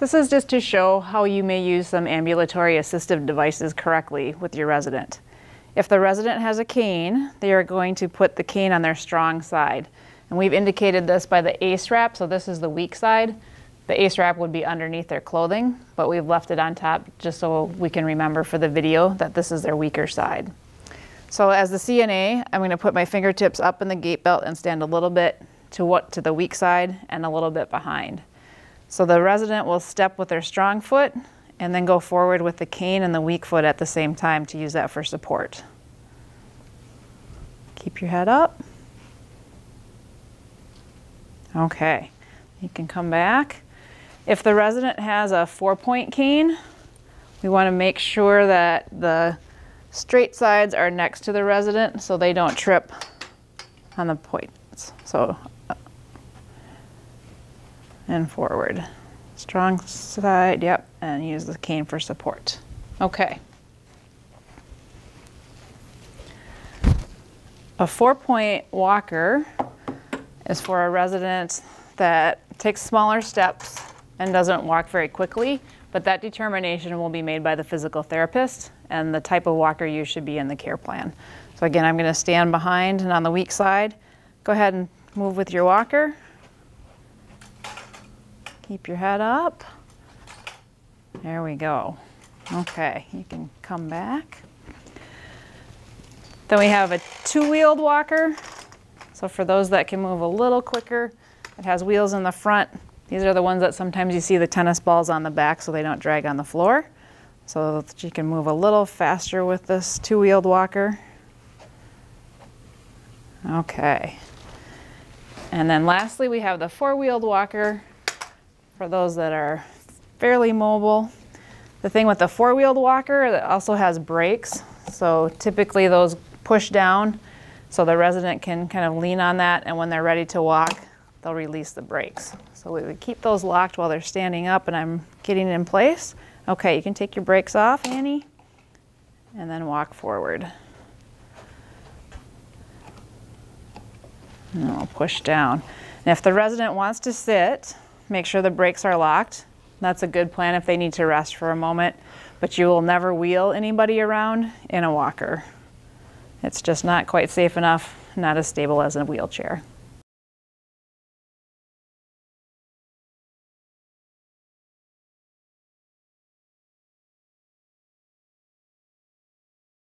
This is just to show how you may use some ambulatory assistive devices correctly with your resident. If the resident has a cane, they are going to put the cane on their strong side. And we've indicated this by the ACE wrap, so this is the weak side. The ACE wrap would be underneath their clothing, but we've left it on top just so we can remember for the video that this is their weaker side. So as the CNA, I'm going to put my fingertips up in the gait belt and stand a little bit to the weak side and a little bit behind. So the resident will step with their strong foot and then go forward with the cane and the weak foot at the same time to use that for support. Keep your head up. Okay, you can come back. If the resident has a 4-point cane, we want to make sure that the straight sides are next to the resident so they don't trip on the points. So and forward. Strong side, yep, and use the cane for support. Okay. A 4-point walker is for a resident that takes smaller steps and doesn't walk very quickly, but that determination will be made by the physical therapist and the type of walker you should be in the care plan. So again, I'm going to stand behind and on the weak side. Go ahead and move with your walker. Keep your head up. There we go. Okay, you can come back. Then we have a 2-wheeled walker. So for those that can move a little quicker, it has wheels in the front. These are the ones that sometimes you see the tennis balls on the back so they don't drag on the floor. So that you can move a little faster with this 2-wheeled walker. Okay. And then lastly, we have the 4-wheeled walker. For those that are fairly mobile. The thing with the 4-wheeled walker, it also has brakes. So typically those push down so the resident can kind of lean on that, and when they're ready to walk, they'll release the brakes. So we would keep those locked while they're standing up and I'm getting it in place. Okay, you can take your brakes off, Annie, and then walk forward. And we'll push down. And if the resident wants to sit, make sure the brakes are locked. That's a good plan if they need to rest for a moment, but you will never wheel anybody around in a walker. It's just not quite safe enough, not as stable as a wheelchair.